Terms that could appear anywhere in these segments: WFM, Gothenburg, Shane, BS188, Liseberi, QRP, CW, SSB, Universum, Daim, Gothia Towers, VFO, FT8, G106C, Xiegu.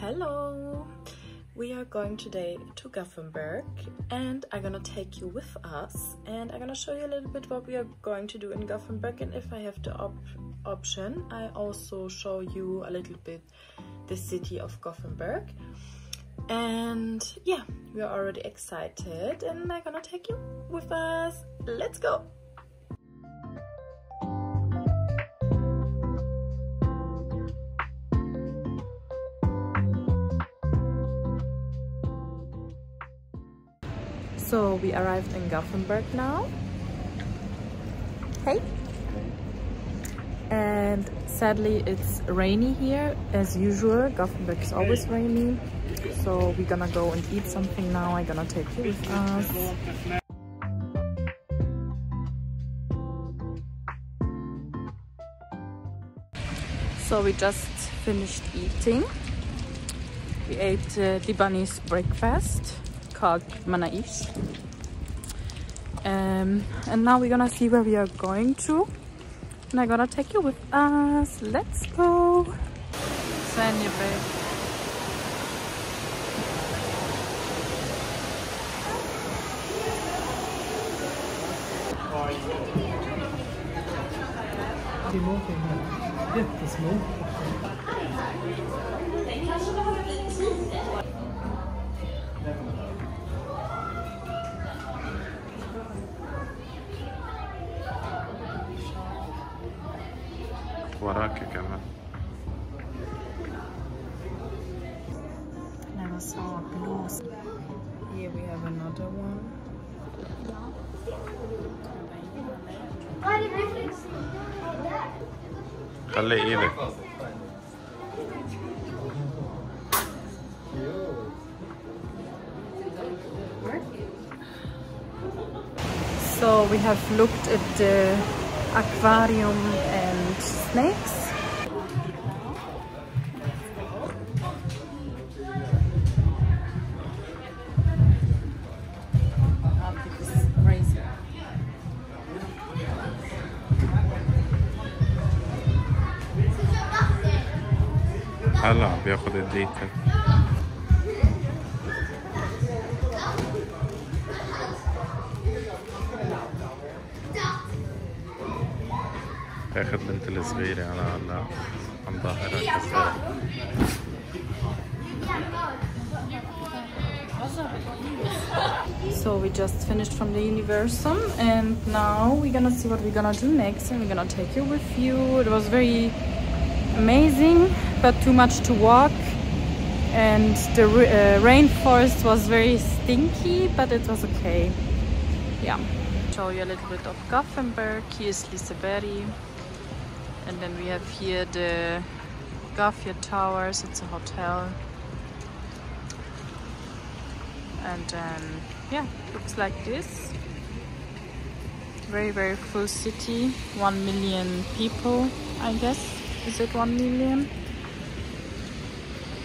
Hello! We are going today to Gothenburg and I'm gonna take you with us, and I'm gonna show you a little bit what we are going to do in Gothenburg, and if I have the option I also show you a little bit the city of Gothenburg. And yeah, we are already excited and I'm gonna take you with us. Let's go! So we arrived in Gothenburg now. Hey! And sadly it's rainy here as usual. Gothenburg is always rainy. So we're gonna go and eat something now. I'm gonna take you with us. So we just finished eating. We ate the bunny's breakfast, called Manaish. And now we're gonna see where we are going to, and I'm gonna take you with us. Let's go! Send you, babe. They're moving. وراك كمان. Never saw a blue. Here we have another one. خلي ايدك. So we have looked at the aquarium and snakes. هلا بياخد الديتا. اخذ بنت الصغيرة على عم ظاهرها كسر. So we just finished from the Universum and now we're gonna see what we're gonna do next, and we're gonna take you with you. It was very amazing, but too much to walk, and the rainforest was very stinky, but it was okay. Yeah. Show you a little bit of Gothenburg. Here is Liseberi, and then we have here the Gothia Towers. It's a hotel, and then yeah, looks like this. Very very full city. 1 million people, I guess. Is it 1 million?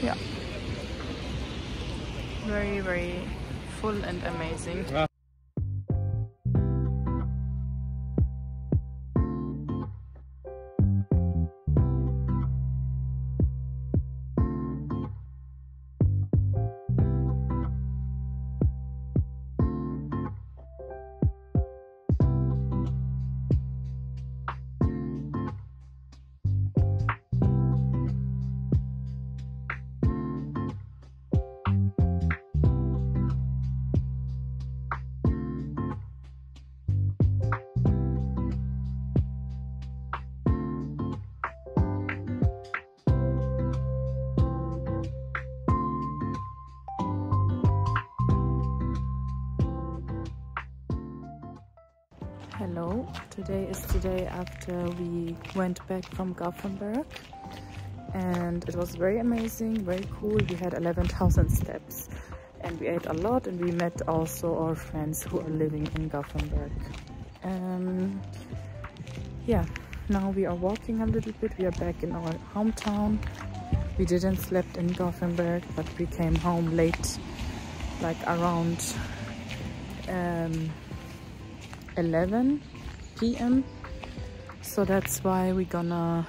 Yeah, very very full and amazing. Hello, today is the day after we went back from Gothenburg, and it was very amazing, very cool. We had 11,000 steps and we ate a lot, and we met also our friends who are living in Gothenburg. Yeah, now we are walking a little bit. We are back in our hometown. We didn't sleep in Gothenburg, but we came home late, like around 11 p.m. So that's why we're gonna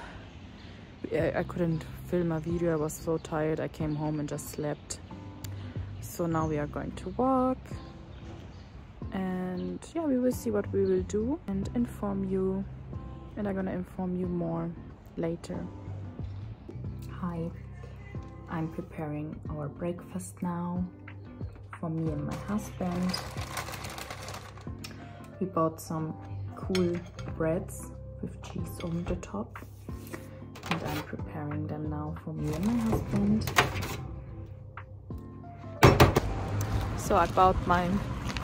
I couldn't film a video. I was so tired, I came home and just slept. So now we are going to walk, and yeah, we will see what we will do and inform you, and I'm gonna inform you more later. Hi, I'm preparing our breakfast now for me and my husband. We bought some cool breads with cheese on the top, and I'm preparing them now for me and my husband. So I bought my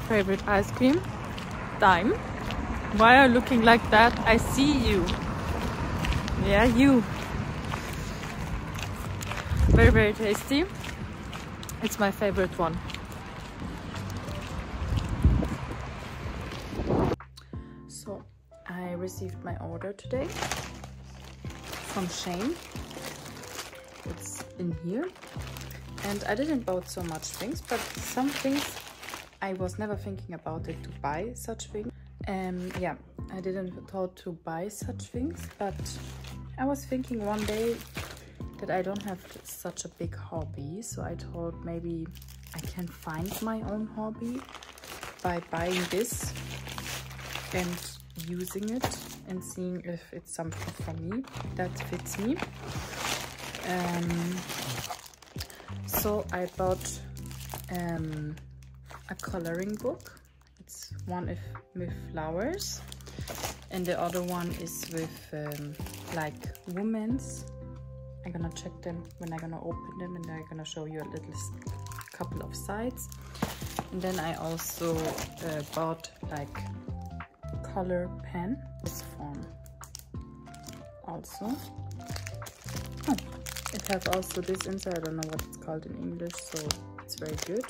favorite ice cream, Daim. Why are you looking like that? I see you. Yeah, you. Very, very tasty. It's my favorite one. So I received my order today from Shane. It's in here. And I didn't buy so much things, but some things I was never thinking about it to buy such things. Yeah, I didn't thought to buy such things, but I was thinking one day that I don't have such a big hobby, so I thought maybe I can find my own hobby by buying this and using it and seeing if it's something for me that fits me. So I bought a coloring book. It's one with flowers, and the other one is with like women's. I'm gonna check them when I'm gonna open them, and I'm gonna show you a little couple of sides. And then I also bought like color pen, this form also. Oh, it has also this inside. I don't know what it's called in English, so it's very good.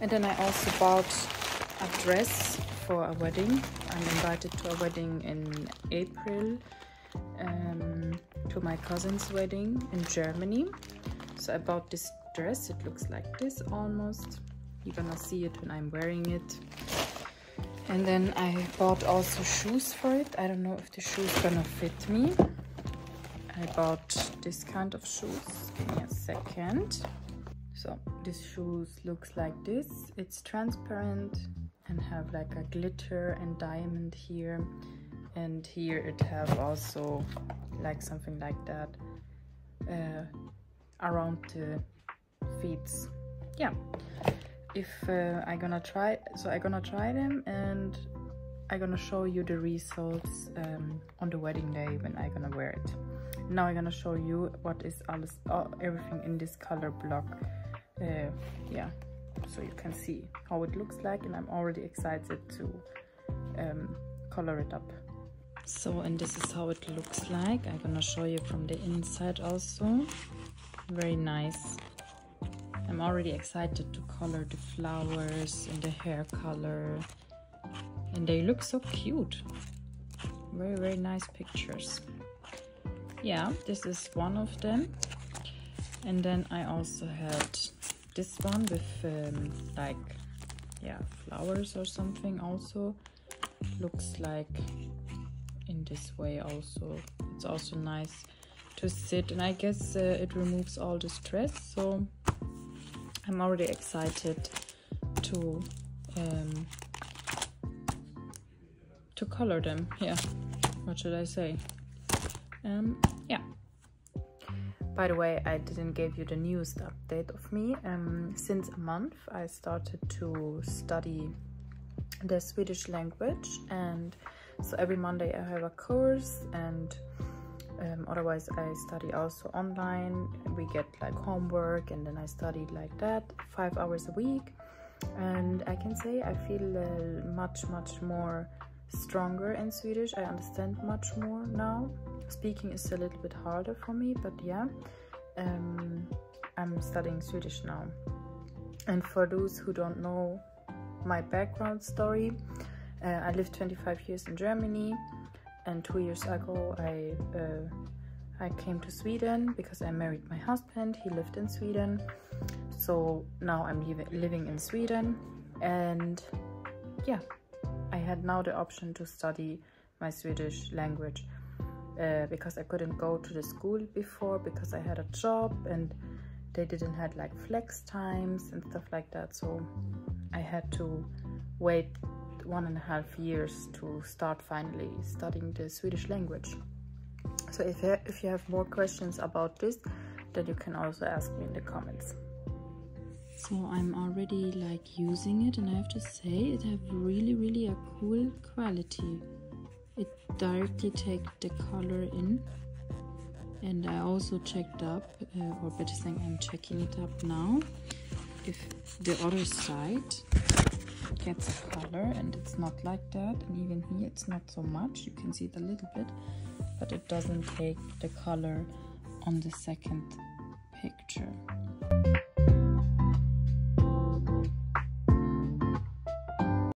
And then I also bought a dress for a wedding. I'm invited to a wedding in April, to my cousin's wedding in Germany. So I bought this dress. It looks like this almost. You're gonna see it when I'm wearing it. And then I bought also shoes for it. I don't know if the shoes gonna fit me. I bought this kind of shoes. Give me a second. So this shoes looks like this. It's transparent and have like a glitter and diamond here. And here it have also like something like that around the feet. Yeah, if I'm gonna try, so I'm gonna try them, and I'm gonna show you the results on the wedding day when I'm gonna wear it. Now I'm gonna show you what is everything in this color block. Yeah, so you can see how it looks like, and I'm already excited to color it up. So, and this is how it looks like. I'm gonna show you from the inside also. Very nice. I'm already excited to color the flowers and the hair color, and they look so cute. Very, very nice pictures. Yeah, this is one of them. And then I also had this one with like, yeah, flowers or something also. Looks like in this way also. It's also nice to sit, and I guess it removes all the stress, so I'm already excited to color them. Yeah, what should I say? Yeah, by the way, I didn't give you the newest update of me. Since a month I started to study the Swedish language, and so every Monday I have a course, and otherwise I study also online. We get like homework, and then I study like that 5 hours a week, and I can say I feel much more stronger in Swedish. I understand much more now. Speaking is a little bit harder for me, but yeah, I'm studying Swedish now. And for those who don't know my background story, I lived 25 years in Germany, and 2 years ago I came to Sweden because I married my husband. He lived in Sweden, so now I'm living in Sweden, and yeah, I had now the option to study my Swedish language. because I couldn't go to the school before because I had a job and they didn't have like flex times and stuff like that, so I had to wait 1.5 years to start finally studying the Swedish language. So if you have more questions about this, then you can also ask me in the comments. So I'm already like using it, and I have to say it have really a cool quality. It directly takes the color in, and I also checked up, or better saying I'm checking it up now, if the other side gets a color, and it's not like that, and even here it's not so much, you can see it a little bit, but it doesn't take the color on the second picture.